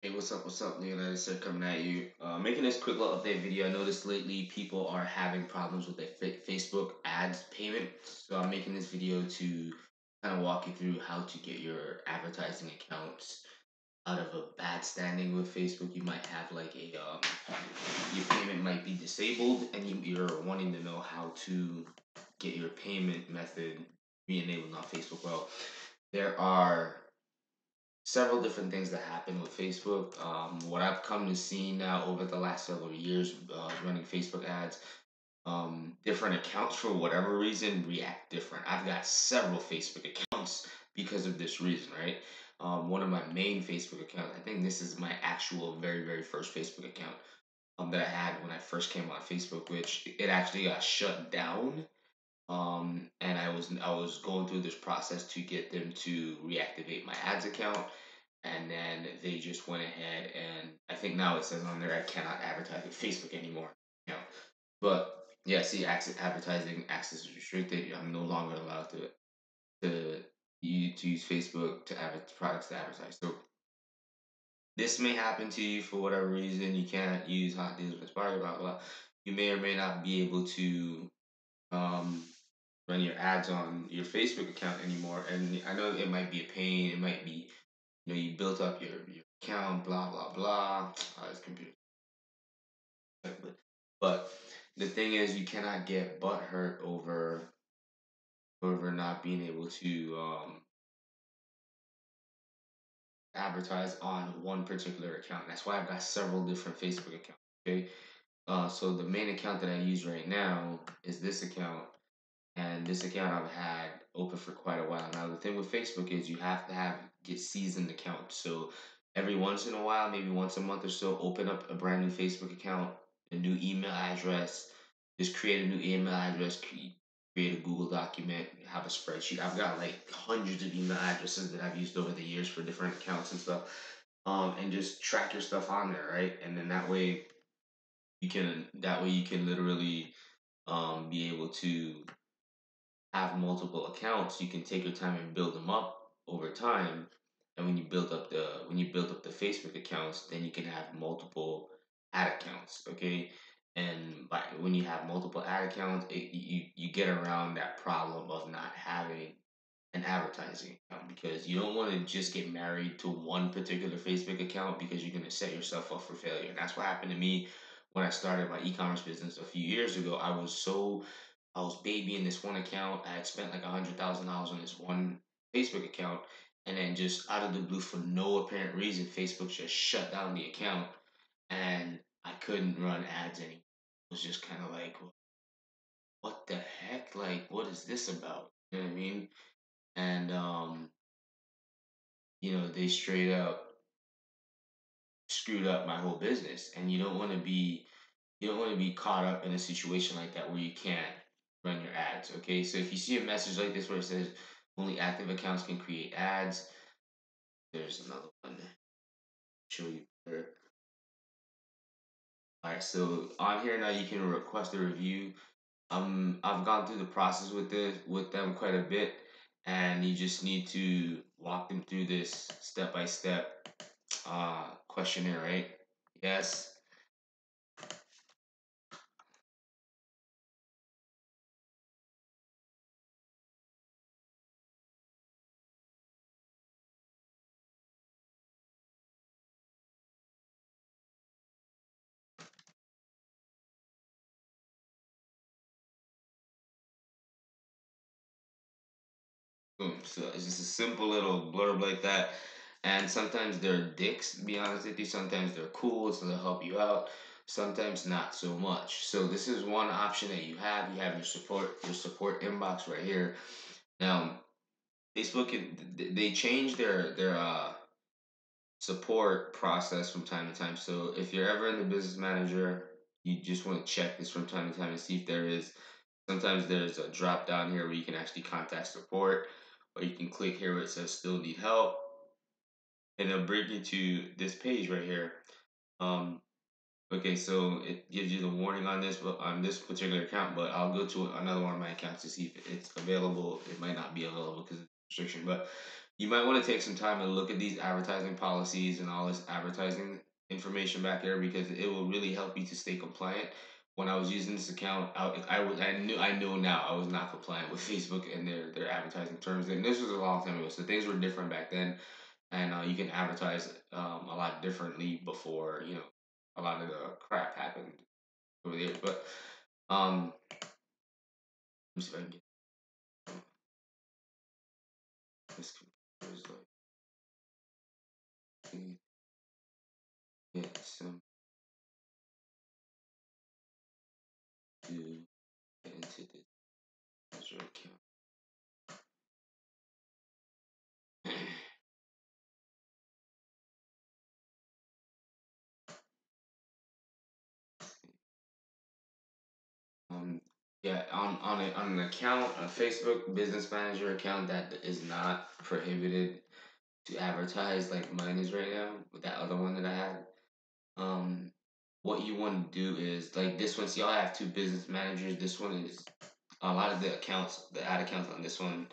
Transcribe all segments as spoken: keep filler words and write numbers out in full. Hey, what's up, what's up, Leonidas here coming at you. Uh, making this quick little update video. I noticed lately people are having problems with their Facebook ads payment. So I'm making this video to kind of walk you through how to get your advertising accounts out of a bad standing with Facebook. You might have like a, um, your payment might be disabled and you, you're wanting to know how to get your payment method re-enabled on Facebook. Well, there are several different things that happen with Facebook. Um, what I've come to see now over the last several years uh, running Facebook ads, um, different accounts for whatever reason react different. I've got several Facebook accounts because of this reason, right? Um, one of my main Facebook accounts, I think this is my actual very, very first Facebook account um, that I had when I first came on Facebook, which it actually got shut down. Um, and I was I was going through this process to get them to reactivate my ads account, and then they just went ahead and I think now it says on there I cannot advertise with Facebook anymore. You know? But yeah, see, access, advertising access is restricted. I'm no longer allowed to to, you, to use Facebook to advertise products to advertise. So this may happen to you for whatever reason. You cannot use hot deals with Inspire, blah blah. You may or may not be able to um run your ads on your Facebook account anymore, and I know it might be a pain. It might be, you know, you built up your, your account, blah blah blah. Oh, this computer. But, but the thing is, you cannot get butthurt over over not being able to um advertise on one particular account. That's why I've got several different Facebook accounts. Okay. Uh, so the main account that I use right now is this account, and this account I've had open for quite a while. Now the thing with Facebook is you have to have get seasoned accounts. So every once in a while, maybe once a month or so, open up a brand new Facebook account, a new email address, just create a new email address, create a Google document, have a spreadsheet. I've got like hundreds of email addresses that I've used over the years for different accounts and stuff, um, and just track your stuff on there, right? And then that way, You can that way you can literally um, be able to have multiple accounts. You can take your time and build them up over time. And when you build up the when you build up the Facebook accounts, then you can have multiple ad accounts. Okay, and by when you have multiple ad accounts, it, you you get around that problem of not having an advertising account, because you don't want to just get married to one particular Facebook account, because you're gonna set yourself up for failure. And that's what happened to me. When I started my e-commerce business a few years ago, I was so, I was babying this one account. I had spent like one hundred thousand dollars on this one Facebook account. And then just out of the blue, for no apparent reason, Facebook just shut down the account. And I couldn't run ads anymore. It was just kind of like, what the heck? Like, what is this about? You know what I mean? And, um, you know, they straight up screwed up my whole business, and you don't want to be you don't want to be caught up in a situation like that where you can't run your ads. Okay, so if you see a message like this where it says only active accounts can create ads, there's another one to show you better. All right, so on here now you can request a review. um I've gone through the process with this with them quite a bit, and you just need to walk them through this step by step uh questionnaire, right? Yes, boom. So it's just a simple little blurb like that. And sometimes they're dicks, to be honest with you. Sometimes they're cool, so they'll help you out. Sometimes not so much. So this is one option that you have. You have your support, your support inbox right here. Now, Facebook, they change their their uh, support process from time to time. So if you're ever in the business manager, you just want to check this from time to time and see if there is. Sometimes there's a drop down here where you can actually contact support, or you can click here where it says still need help. And it'll bring you to this page right here. Um, okay, so it gives you the warning on this, but on this particular account. But I'll go to another one of my accounts to see if it's available. It might not be available because of the restriction. But you might want to take some time and look at these advertising policies and all this advertising information back there, because it will really help you to stay compliant. When I was using this account, I, I, was, I knew I know now I was not compliant with Facebook and their, their advertising terms. And this was a long time ago, so things were different back then. And uh, you can advertise um, a lot differently before, you know, a lot of the crap happened over there. But um, I'm just gonna get this computer's like, yeah, some to get into the user account. Um, yeah, on on, a, on an account, a Facebook business manager account that is not prohibited to advertise like mine is right now, with that other one that I had. Um, what you want to do is, like this one, see, I have two business managers. This one is, a lot of the accounts, the ad accounts on this one,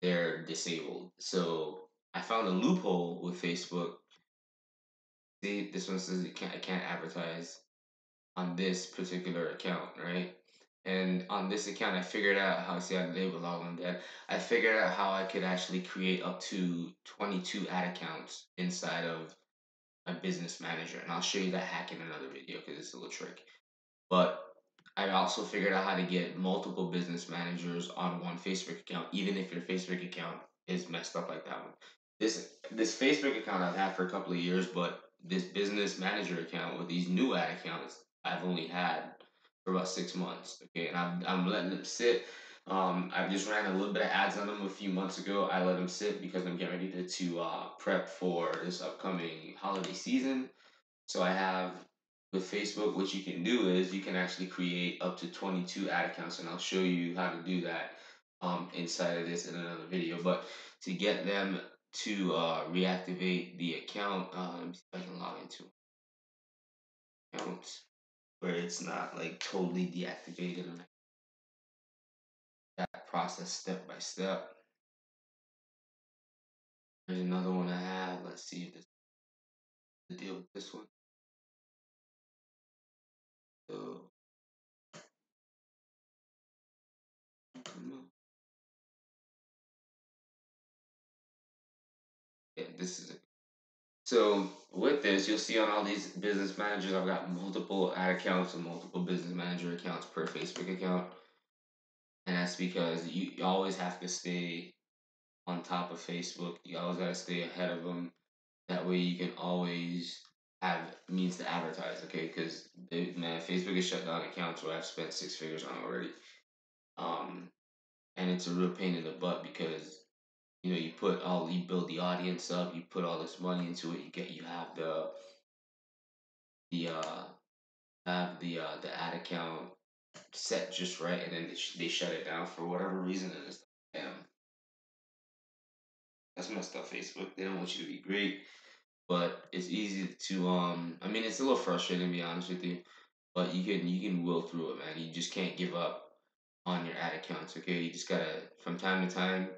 they're disabled. So I found a loophole with Facebook. See, this one says you can't, I can't advertise on this particular account, right? And on this account, I figured out how, see, I labeled all of that. I figured out how I could actually create up to twenty-two ad accounts inside of my business manager. And I'll show you that hack in another video because it's a little trick. But I also figured out how to get multiple business managers on one Facebook account, even if your Facebook account is messed up like that one. This, this Facebook account I've had for a couple of years, but this business manager account with these new ad accounts, I've only had for about six months, okay, and I'm, I'm letting them sit. Um, I just ran a little bit of ads on them a few months ago. I let them sit because I'm getting ready to, to uh, prep for this upcoming holiday season. So I have, with Facebook, what you can do is you can actually create up to twenty-two ad accounts, and I'll show you how to do that um, inside of this in another video. But to get them to uh, reactivate the account, uh, let me see if I can log into accounts where it's not like totally deactivated, and that process step by step. There's another one I have. Let's see if this the deal with this one. So yeah, this is it. So with this, you'll see on all these business managers, I've got multiple ad accounts and multiple business manager accounts per Facebook account. And that's because you, you always have to stay on top of Facebook. You always got to stay ahead of them. That way you can always have means to advertise, okay? Because, man, Facebook has shut down accounts where I've spent six figures on already. Um, and it's a real pain in the butt because, you know, you put all, you build the audience up, you put all this money into it, you get, you have the, the, uh, have the, uh, the ad account set just right, and then they, sh they shut it down for whatever reason, and it's like, damn, that's messed up, Facebook. They don't want you to be great, but it's easy to, um, I mean, it's a little frustrating, to be honest with you, but you can, you can will through it, man. You just can't give up on your ad accounts, okay? You just gotta, from time to time,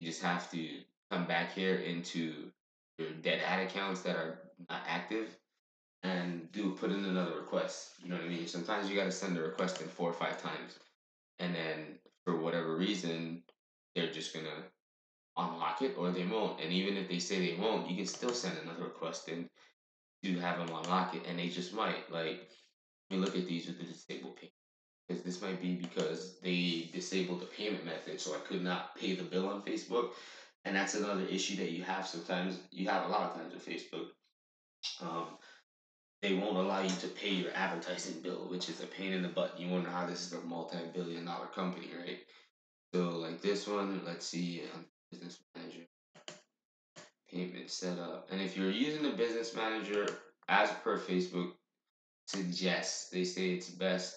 you just have to come back here into your dead ad accounts that are not active and do put in another request. You know what I mean? Sometimes you got to send a request in four or five times. And then for whatever reason, they're just going to unlock it or they won't. And even if they say they won't, you can still send another request in to have them unlock it. And they just might. Like, let me look at these with the disabled payment. Because this might be because they disabled the payment method, so I could not pay the bill on Facebook. And that's another issue that you have sometimes. You have a lot of times with Facebook. Um, they won't allow you to pay your advertising bill, which is a pain in the butt. You wonder how this is a multi-billion dollar company, right? So like this one, let's see, um, business manager, payment setup. And if you're using the business manager, as per Facebook suggests, they say it's best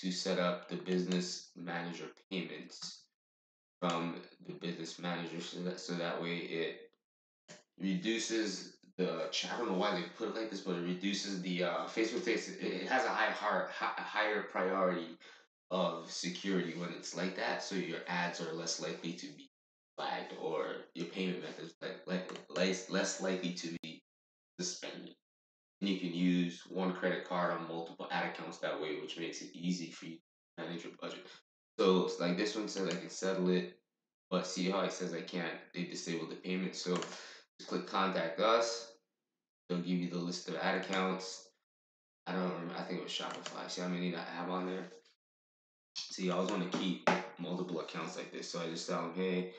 to set up the business manager payments from the business manager, so that, so that way it reduces the, I don't know why they put it like this, but it reduces the, uh, Facebook takes, it has a high, higher, higher priority of security when it's like that, so your ads are less likely to be flagged or your payment method is like, like less, less likely to be suspended. And you can use one credit card on multiple ad accounts that way, which makes it easy for you to manage your budget. So it's like this one says I can settle it, but see how it says I can't. They disabled the payment. So just click contact us. They'll give you the list of ad accounts. I don't remember. I think it was Shopify. See how many I have on there? See, I always want to keep multiple accounts like this. So I just tell them, hey,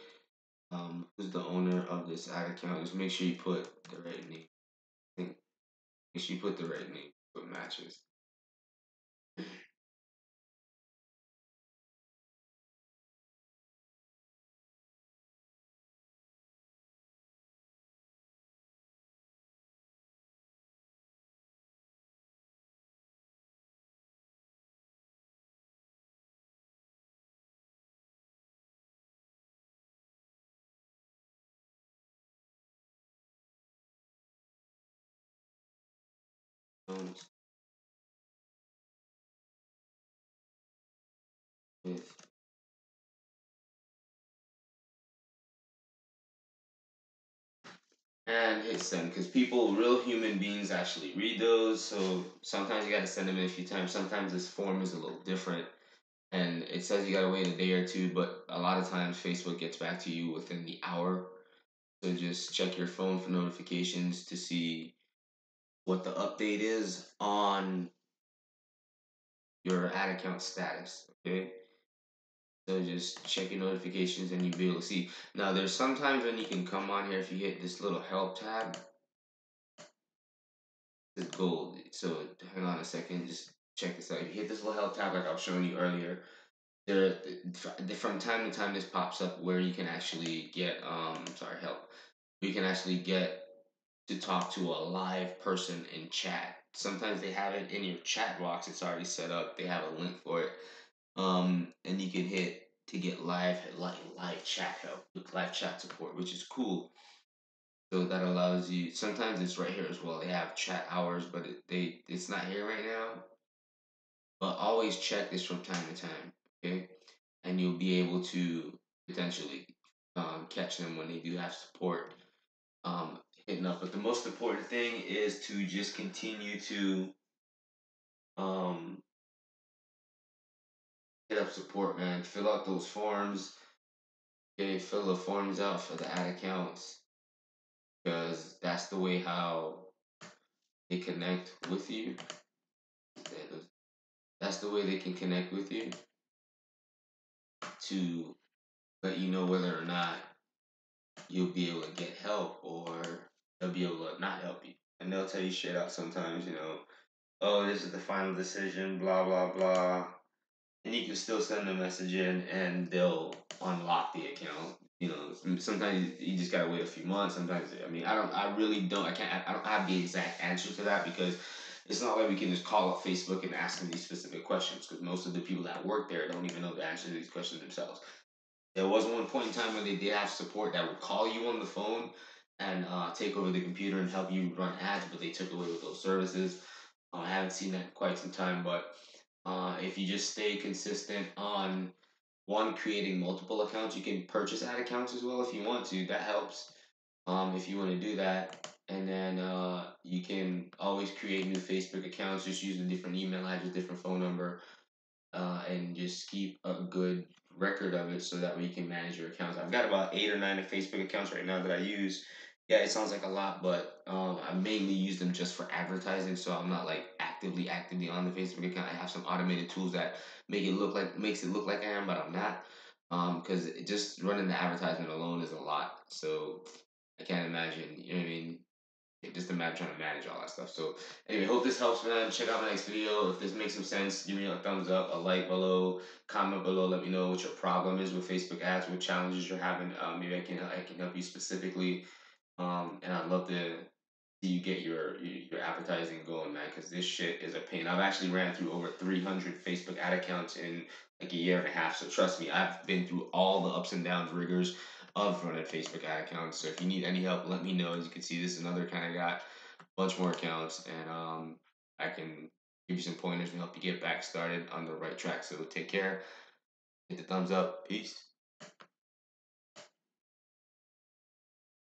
um, who's the owner of this ad account? Just make sure you put the right name. I think make sure you put the right name. Put matches. With and hit send, because people, real human beings, actually read those. So sometimes you gotta send them in a few times. Sometimes this form is a little different, and it says you gotta wait a day or two. But a lot of times Facebook gets back to you within the hour. So just check your phone for notifications to see what the update is on your ad account status, okay? So just check your notifications and you'll be able to see. Now, there's sometimes when you can come on here, if you hit this little help tab, it's gold. So hang on a second, just check this out. If you hit this little help tab like I was showing you earlier, there from time to time this pops up where you can actually get, um, sorry, help. You can actually get to talk to a live person in chat. Sometimes they have it in your chat box. It's already set up. They have a link for it. Um, and you can hit to get live live, live chat help, live chat support, which is cool. So that allows you, sometimes it's right here as well. They have chat hours, but it, they it's not here right now. But always check this from time to time, okay? And you'll be able to potentially um, catch them when they do have support. Um, Enough, but the most important thing is to just continue to um, hit up support, man. Fill out those forms. Okay, fill the forms out for the ad accounts, because that's the way how they connect with you. That's the way they can connect with you to let you know whether or not you'll be able to get help or they'll be able to not help you. And they'll tell you shit out sometimes, you know, oh, this is the final decision, blah, blah, blah. And you can still send a message in and they'll unlock the account. You know, sometimes you just gotta wait a few months. Sometimes, I mean, I don't, I really don't, I can't, I don't have the exact answer to that, because it's not like we can just call up Facebook and ask them these specific questions, because most of the people that work there don't even know the answer to these questions themselves. There was one point in time when they did have support that would call you on the phone and uh, take over the computer and help you run ads, but they took away with those services. Uh, I haven't seen that in quite some time, but uh, if you just stay consistent on, one, creating multiple accounts, you can purchase ad accounts as well if you want to. That helps um, if you want to do that. And then uh, you can always create new Facebook accounts, just use a different email address, different phone number, uh, and just keep a good record of it so that way you can manage your accounts. I've got about eight or nine Facebook accounts right now that I use. Yeah, it sounds like a lot, but um, I mainly use them just for advertising, so I'm not like actively, actively on the Facebook account. I have some automated tools that make it look like makes it look like I am, but I'm not, because um, just running the advertisement alone is a lot. So I can't imagine, you know what I mean? Just a matter of trying to manage all that stuff. So anyway, hope this helps, man. Check out my next video. If this makes some sense, give me a thumbs up, a like below, comment below. Let me know what your problem is with Facebook ads, what challenges you're having. Uh, maybe I can I can help you specifically. Um, and I'd love to see you get your your advertising going, man, because this shit is a pain. I've actually ran through over three hundred Facebook ad accounts in like a year and a half. So trust me, I've been through all the ups and downs, rigors of running Facebook ad accounts. So if you need any help, let me know. As you can see, this is another kind of got a bunch more accounts, and um, I can give you some pointers to help you get back started on the right track. So take care. Hit the thumbs up. Peace.